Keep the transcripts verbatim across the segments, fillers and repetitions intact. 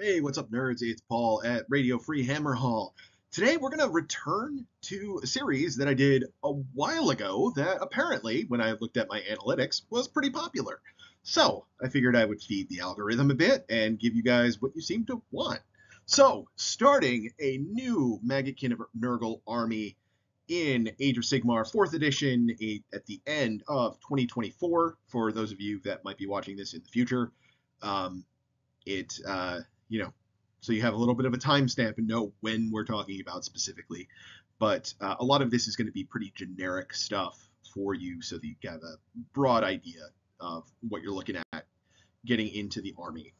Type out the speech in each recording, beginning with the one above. Hey, what's up, nerds? It's Paul at Radio Free Hammerhal. Today we're going to return to a series that I did a while ago that apparently, when I looked at my analytics, was pretty popular. So I figured I would feed the algorithm a bit and give you guys what you seem to want. So starting a new Maggotkin of Nurgle army in Age of Sigmar fourth edition at the end of twenty twenty-four, for those of you that might be watching this in the future. Um, it... Uh, You know, so you have a little bit of a timestamp and know when we're talking about specifically. But uh, a lot of this is going to be pretty generic stuff for you so that you have a broad idea of what you're looking at getting into the army.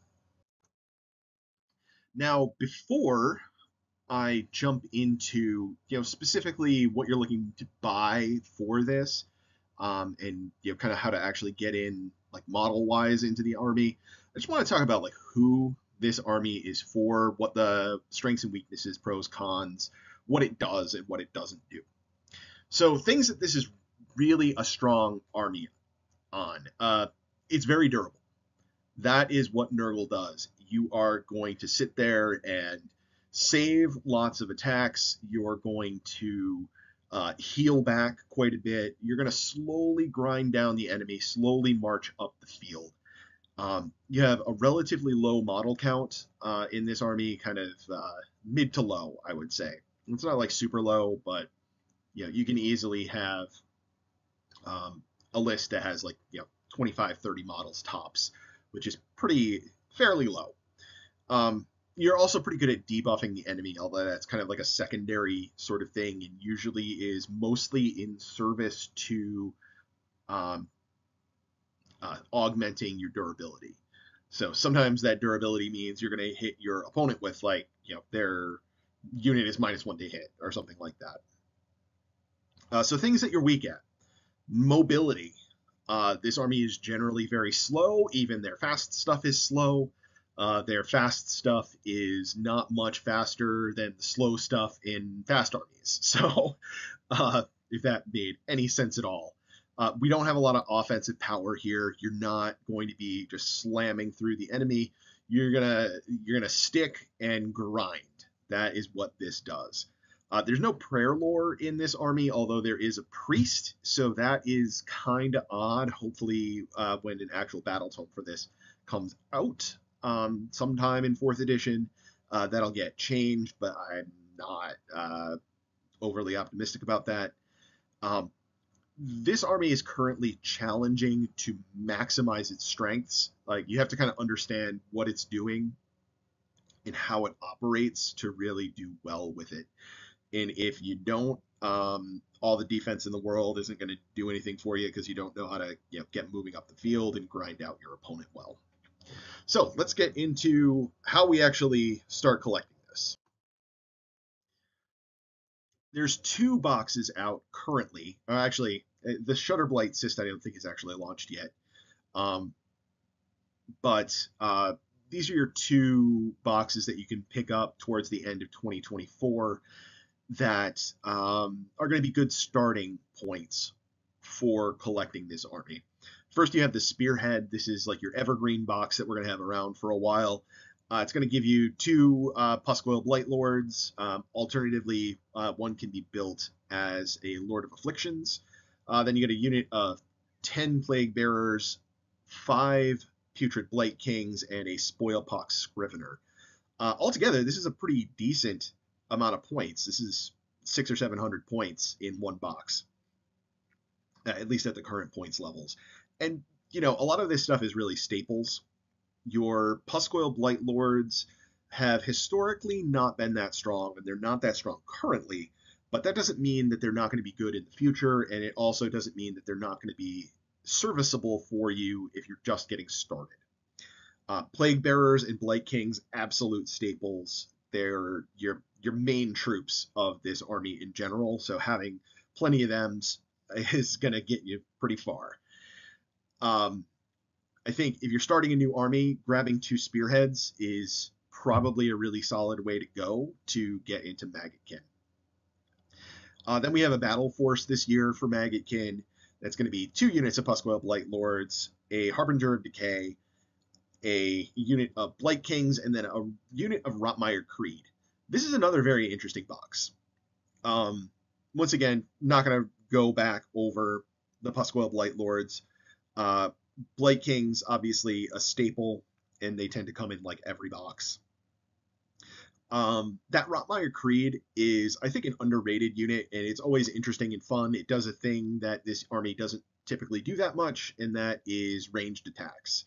Now, before I jump into, you know, specifically what you're looking to buy for this um, and, you know, kind of how to actually get in, like, model-wise into the army, I just want to talk about, like, who this army is for, what the strengths and weaknesses, pros, cons, what it does and what it doesn't do. So things that this is really a strong army on. Uh, it's very durable. That is what Nurgle does. You are going to sit there and save lots of attacks. You're going to uh, heal back quite a bit. You're going to slowly grind down the enemy, slowly march up the field. Um, you have a relatively low model count uh, in this army, kind of uh, mid to low, I would say. It's not like super low, but you know, you can easily have um, a list that has like, you know, twenty-five, thirty models tops, which is pretty fairly low. Um, you're also pretty good at debuffing the enemy, although that's kind of like a secondary sort of thing, and usually is mostly in service to Um, Uh, augmenting your durability. So sometimes that durability means you're going to hit your opponent with, like, you know, their unit is minus one to hit or something like that. Uh, so things that you're weak at. Mobility. Uh, this army is generally very slow. Even their fast stuff is slow. Uh, their fast stuff is not much faster than the slow stuff in fast armies. So uh, if that made any sense at all. Uh, we don't have a lot of offensive power here. You're not going to be just slamming through the enemy. You're gonna you're gonna stick and grind. That is what this does. Uh, there's no prayer lore in this army, although there is a priest, so that is kind of odd. Hopefully, uh, when an actual battle tome for this comes out um, sometime in fourth edition, uh, that'll get changed. But I'm not uh, overly optimistic about that. Um, This army is currently challenging to maximize its strengths. Like, you have to kind of understand what it's doing and how it operates to really do well with it. And if you don't, um, all the defense in the world isn't going to do anything for you because you don't know how to, you know, get moving up the field and grind out your opponent well. So let's get into how we actually start collecting this. There's two boxes out currently. Uh, actually, the Shudderblight Cyst I don't think is actually launched yet. Um, but uh, these are your two boxes that you can pick up towards the end of twenty twenty-four that um, are going to be good starting points for collecting this army. First, you have the Spearhead. This is like your evergreen box that we're going to have around for a while. Uh, it's going to give you two uh, Pusgoyle Blightlords. Um, alternatively, uh, one can be built as a Lord of Afflictions. Uh, then you get a unit of ten Plaguebearers, five Putrid Blightkings, and a Spoilpox Scrivener. Uh, altogether, this is a pretty decent amount of points. This is six or seven hundred points in one box, uh, at least at the current points levels. And you know, a lot of this stuff is really staples. Your Pusgoyle Blightlords have historically not been that strong, and they're not that strong currently, but that doesn't mean that they're not going to be good in the future, and it also doesn't mean that they're not going to be serviceable for you if you're just getting started. Uh, Plaguebearers and Blightkings, absolute staples. They're your, your main troops of this army in general, so having plenty of them is going to get you pretty far. Um... I think if you're starting a new army, grabbing two Spearheads is probably a really solid way to go to get into Maggotkin. Uh, then we have a Battle Force this year for Maggotkin. That's going to be two units of Pusgoyle Blightlords, a Harbinger of Decay, a unit of Blightkings, and then a unit of Rotmire Creed. This is another very interesting box. Um, once again, not going to go back over the Pusgoyle Blightlords. Uh, Blightkings, obviously a staple, and they tend to come in like every box. Um, that Rotmire Creed is, I think, an underrated unit, and it's always interesting and fun. It does a thing that this army doesn't typically do that much, and that is ranged attacks.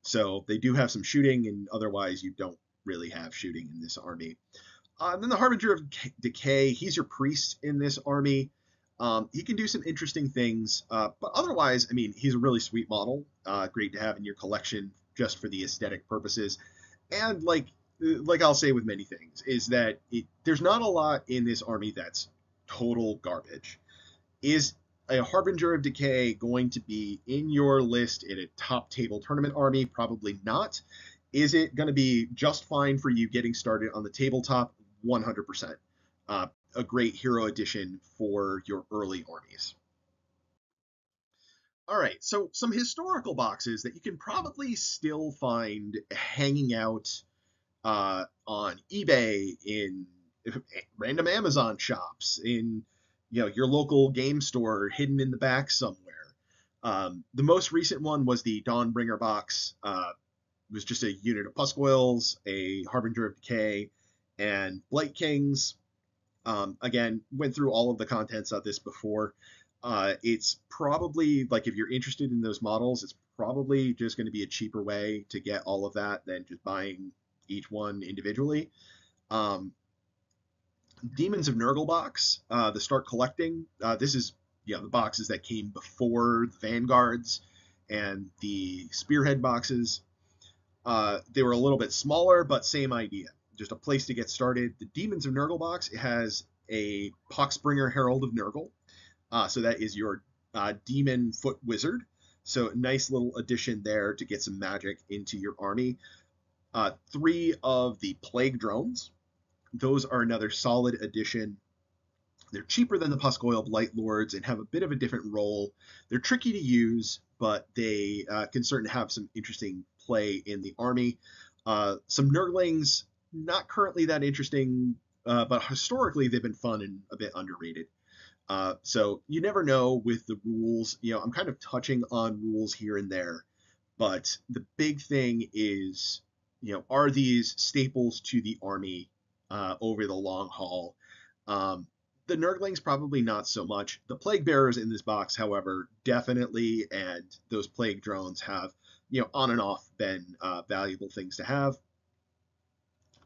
So they do have some shooting, and otherwise you don't really have shooting in this army. Uh, and then the Harbinger of Decay, he's your priest in this army. Um, he can do some interesting things, uh, but otherwise, I mean, he's a really sweet model. Uh, great to have in your collection just for the aesthetic purposes. And like, like I'll say with many things, is that it, there's not a lot in this army that's total garbage. Is a Harbinger of Decay going to be in your list in a top table tournament army? Probably not. Is it going to be just fine for you getting started on the tabletop? one hundred percent. Uh, a great hero addition for your early armies. All right, so some historical boxes that you can probably still find hanging out uh, on eBay, in random Amazon shops, in you know your local game store, hidden in the back somewhere. Um, the most recent one was the Dawnbringer box. Uh, it was just a unit of Pusgoyles, a Harbinger of Decay, and Blightkings. Um, again, went through all of the contents of this before. Uh, it's probably, like, if you're interested in those models, it's probably just going to be a cheaper way to get all of that than just buying each one individually. Um, Demons of Nurgle box, uh, the Start Collecting. Uh, this is, you know, the boxes that came before the Vanguards and the Spearhead boxes. Uh, they were a little bit smaller, but same idea. Just a place to get started. The Demons of Nurgle box, it has a Poxbringer Herald of Nurgle. Uh, so that is your uh, demon foot wizard. So nice little addition there to get some magic into your army. Uh, three of the Plague Drones. Those are another solid addition. They're cheaper than the Pusgoyle Blightlords and have a bit of a different role. They're tricky to use, but they uh, can certainly have some interesting play in the army. Uh, some Nurglings, not currently that interesting, uh, but historically they've been fun and a bit underrated. Uh, so you never know with the rules. You know, I'm kind of touching on rules here and there, but the big thing is, you know, are these staples to the army uh, over the long haul? Um, the Nurglings probably not so much. The Plaguebearers in this box, however, definitely, and those Plague Drones have, you know, on and off been uh, valuable things to have.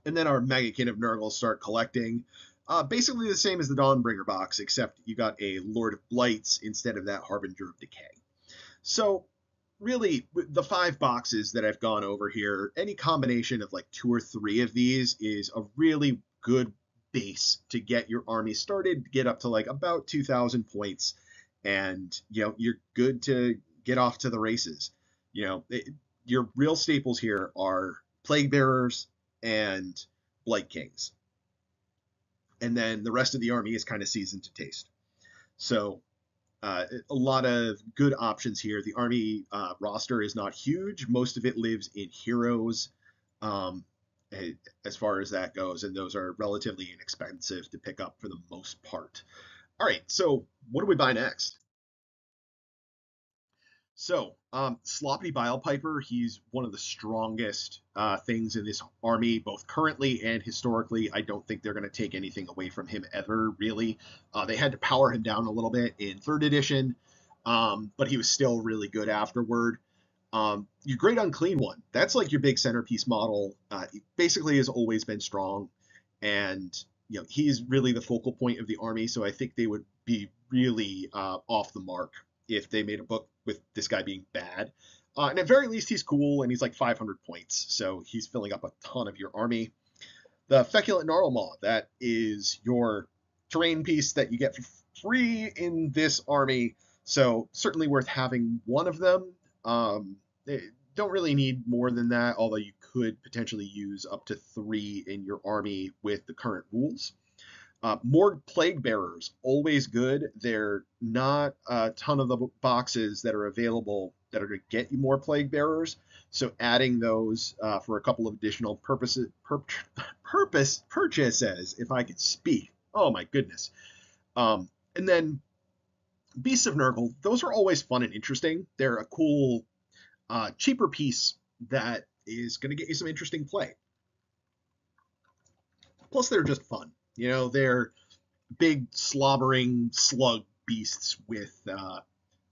And then our Maggotkin of Nurgle Start Collecting. Uh, basically the same as the Dawnbringer box, except you got a Lord of Blights instead of that Harbinger of Decay. So really, the five boxes that I've gone over here, any combination of like two or three of these is a really good base to get your army started, get up to like about two thousand points, and you know, you're good to get off to the races. You know, it, your real staples here are Plaguebearers and Blightkings. And then the rest of the army is kind of seasoned to taste. So uh, a lot of good options here. The army uh, roster is not huge. Most of it lives in heroes um, as far as that goes. And those are relatively inexpensive to pick up for the most part. All right, so what do we buy next? So um, Sloppy Bile Piper, he's one of the strongest uh, things in this army, both currently and historically. I don't think they're going to take anything away from him ever, really. Uh, they had to power him down a little bit in third edition, um, but he was still really good afterward. Um, your Great Unclean One, that's like your big centerpiece model. Uh, he basically has always been strong, and you know, he's really the focal point of the army, so I think they would be really uh, off the mark if they made a book with this guy being bad. Uh, and at very least, he's cool, and he's like five hundred points, so he's filling up a ton of your army. The Feculent Gnarlmaw, that is your terrain piece that you get for free in this army, so certainly worth having one of them. Um, they don't really need more than that, although you could potentially use up to three in your army with the current rules. Uh, more Plaguebearers, always good. They're not a ton of the boxes that are available that are going to get you more Plaguebearers, So adding those uh, for a couple of additional purposes, pur purpose purchases, if I could speak. Oh, my goodness. Um, and then Beasts of Nurgle, those are always fun and interesting. They're a cool, uh, cheaper piece that is going to get you some interesting play. Plus, they're just fun. You know, they're big, slobbering slug beasts with uh,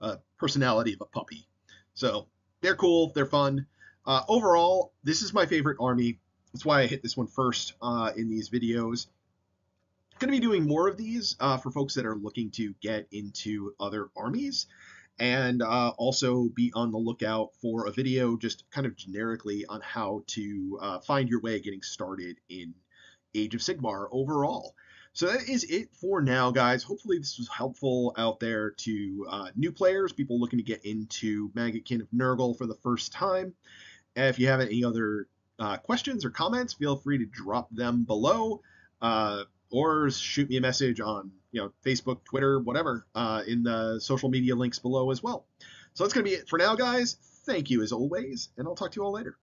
a personality of a puppy. So they're cool. They're fun. Uh, overall, this is my favorite army. That's why I hit this one first uh, in these videos. Going to be doing more of these uh, for folks that are looking to get into other armies, and uh, also be on the lookout for a video just kind of generically on how to uh, find your way getting started in Age of Sigmar overall. So that is it for now, guys. Hopefully this was helpful out there to uh, new players, people looking to get into Maggotkin of Nurgle for the first time. If you have any other uh, questions or comments, feel free to drop them below. Uh, or shoot me a message on, you know, Facebook, Twitter, whatever, uh, in the social media links below as well. So that's going to be it for now, guys. Thank you as always, and I'll talk to you all later.